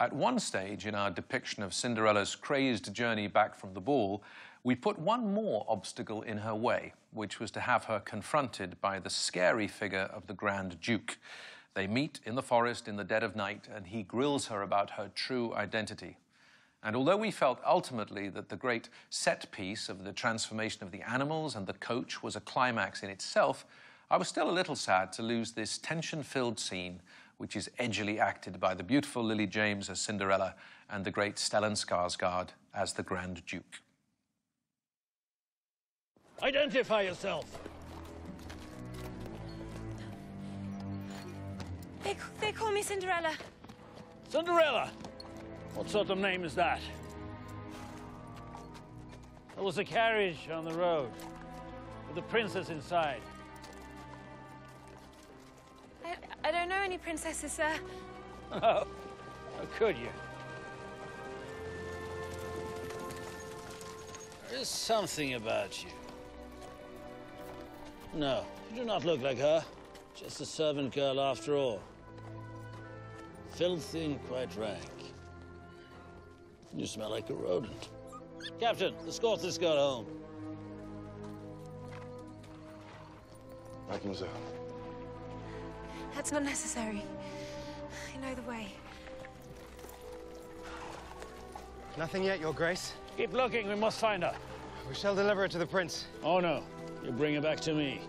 At one stage in our depiction of Cinderella's crazed journey back from the ball, we put one more obstacle in her way, which was to have her confronted by the scary figure of the Grand Duke. They meet in the forest in the dead of night, and he grills her about her true identity. And although we felt ultimately that the great set piece of the transformation of the animals and the coach was a climax in itself, I was still a little sad to lose this tension-filled scene, which is edgily acted by the beautiful Lily James as Cinderella and the great Stellan Skarsgård as the Grand Duke. Identify yourself. They call me Cinderella. Cinderella? What sort of name is that? There was a carriage on the road with the princess inside. I don't know any princesses, sir. Oh, how could you? There is something about you. No, you do not look like her. Just a servant girl after all. Filthy and quite rank. You smell like a rodent. Captain, escort this girl home. Mademoiselle. That's not necessary. I know the way. Nothing yet, Your Grace. Keep looking. We must find her. We shall deliver her to the prince. Oh, no. You bring her back to me.